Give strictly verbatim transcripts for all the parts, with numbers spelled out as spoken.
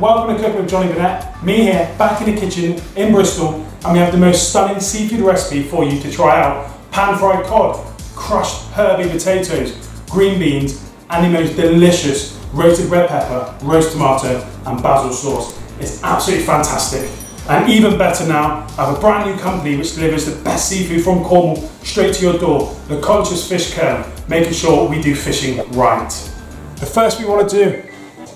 Burnett, welcome to Cooking with Jonny Burnett. Me here, back in the kitchen in Bristol, and we have the most stunning seafood recipe for you to try out. Pan-fried cod, crushed herby potatoes, green beans, and the most delicious roasted red pepper, roast tomato, and basil sauce. It's absolutely fantastic. And even better now, I have a brand new company which delivers the best seafood from Cornwall straight to your door, the Conscious Fish Co, making sure we do fishing right. The first thing we want to do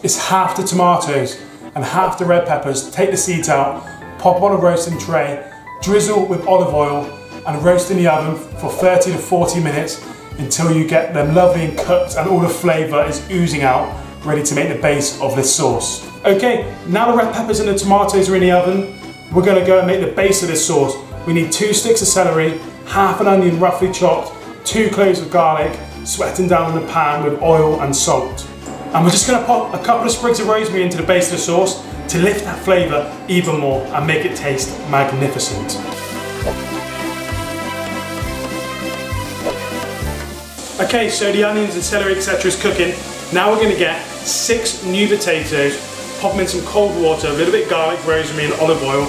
is half the tomatoes and half the red peppers. Take the seeds out, pop them on a roasting tray, drizzle with olive oil and roast in the oven for thirty to forty minutes until you get them lovely and cooked and all the flavour is oozing out, ready to make the base of this sauce. Okay, now the red peppers and the tomatoes are in the oven, we're going to go and make the base of this sauce. We need two sticks of celery, half an onion roughly chopped, two cloves of garlic, sweating down in the pan with oil and salt. And we're just going to pop a couple of sprigs of rosemary into the base of the sauce to lift that flavour even more and make it taste magnificent. Okay, so the onions and celery et cetera is cooking. Now we're going to get six new potatoes, pop them in some cold water, a little bit of garlic, rosemary and olive oil,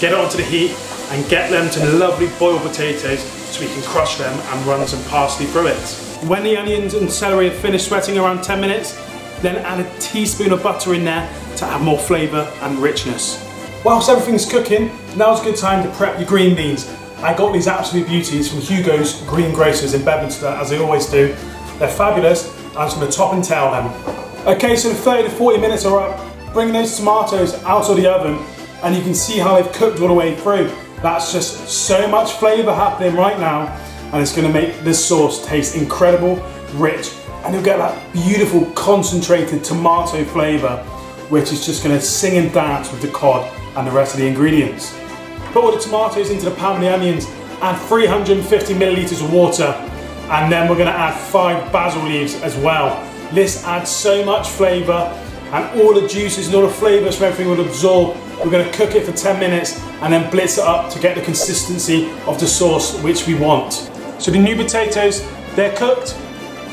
get it onto the heat and get them to lovely boiled potatoes so we can crush them and run some parsley through it. When the onions and celery have finished sweating around ten minutes, then add a teaspoon of butter in there to add more flavour and richness. Whilst everything's cooking, now's a good time to prep your green beans. I got these absolute beauties from Hugo's Green Grocers in Bedminster, as they always do. They're fabulous. I'm just going to top and tail them. Okay, so the thirty to forty minutes are up. Bring those tomatoes out of the oven and you can see how they've cooked all the way through. That's just so much flavour happening right now and it's going to make this sauce taste incredible, rich, and you'll get that beautiful concentrated tomato flavour which is just going to sing and dance with the cod and the rest of the ingredients. Put all the tomatoes into the pan with the onions, add three hundred fifty millilitres of water, and then we're going to add five basil leaves as well. This adds so much flavour and all the juices and all the flavours from everything will absorb. We're going to cook it for ten minutes and then blitz it up to get the consistency of the sauce which we want. So the new potatoes, they're cooked,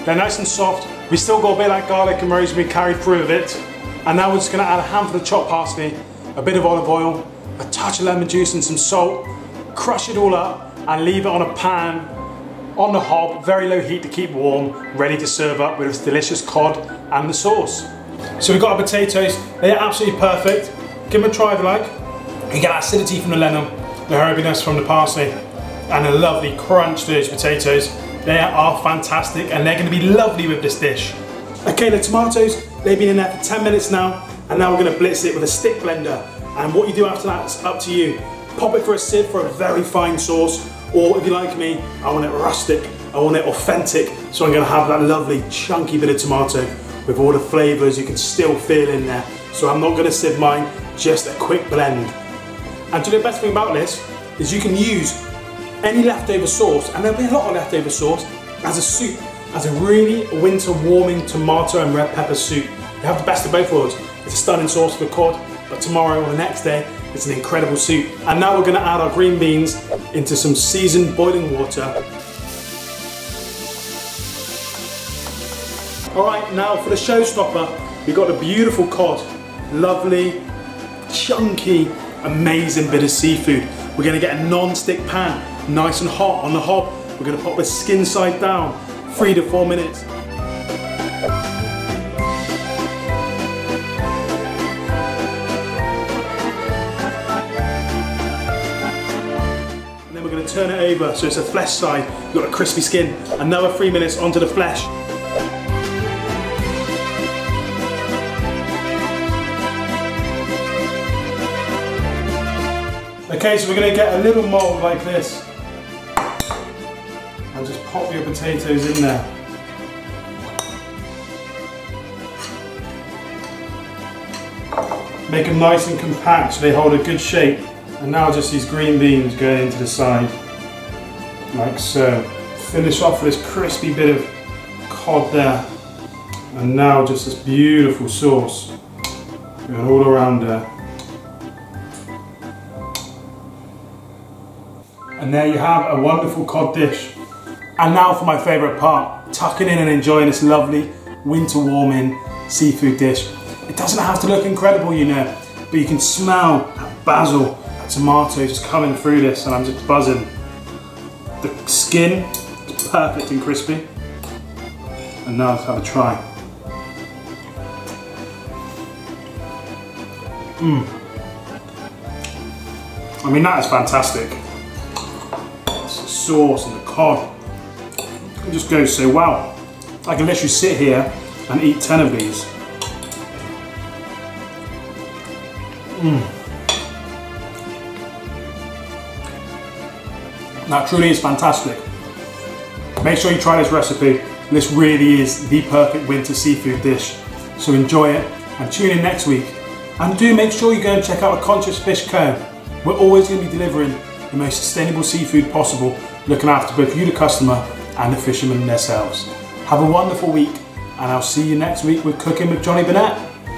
they're nice and soft. We still got a bit of that garlic and rosemary carried through with it. And now we're just going to add a handful of chopped parsley, a bit of olive oil, a touch of lemon juice and some salt, crush it all up and leave it on a pan on the hob, very low heat to keep warm, ready to serve up with this delicious cod and the sauce. So we've got our potatoes, they are absolutely perfect. Give them a try if you like. You get acidity from the lemon, the herbiness from the parsley, and a lovely crunch to those potatoes. They are fantastic and they're going to be lovely with this dish. Okay, the tomatoes, they've been in there for ten minutes now, and now we're going to blitz it with a stick blender. And what you do after that is up to you. Pop it for a sieve for a very fine sauce, or if you like me, I want it rustic, I want it authentic, so I'm going to have that lovely chunky bit of tomato with all the flavours you can still feel in there. So I'm not going to sieve mine, just a quick blend. And the best thing about this is you can use any leftover sauce, and there'll be a lot of leftover sauce, as a soup, as a really winter warming tomato and red pepper soup. You have the best of both worlds. It's a stunning sauce for cod, but tomorrow or the next day, it's an incredible soup. And now we're going to add our green beans into some seasoned boiling water. All right, now for the showstopper, we've got a beautiful cod, lovely, chunky, amazing bit of seafood. We're going to get a non-stick pan, nice and hot on the hob. We're going to pop the skin side down, three to four minutes. And then we're going to turn it over so it's a flesh side, you've got a crispy skin. Another three minutes onto the flesh. Okay, so we're going to get a little mould like this and just pop your potatoes in there. Make them nice and compact so they hold a good shape. And now just these green beans going into the side, like so. Finish off with this crispy bit of cod there. And now just this beautiful sauce going all around there. And there you have a wonderful cod dish. And now for my favourite part, tucking in and enjoying this lovely winter warming seafood dish. It doesn't have to look incredible, you know, but you can smell that basil, that tomato just coming through this, and I'm just buzzing. The skin is perfect and crispy. And now let's have a try. Mmm. I mean, that is fantastic. It's the sauce and the cod. It just goes so well. I can literally sit here and eat ten of these. Mmm. That truly is fantastic. Make sure you try this recipe. This really is the perfect winter seafood dish. So enjoy it and tune in next week. And do make sure you go and check out Conscious Fish Co. We're always going to be delivering the most sustainable seafood possible, looking after both you, the customer, and the fishermen themselves. Have a wonderful week, and I'll see you next week with Cooking with Jonny Burnett.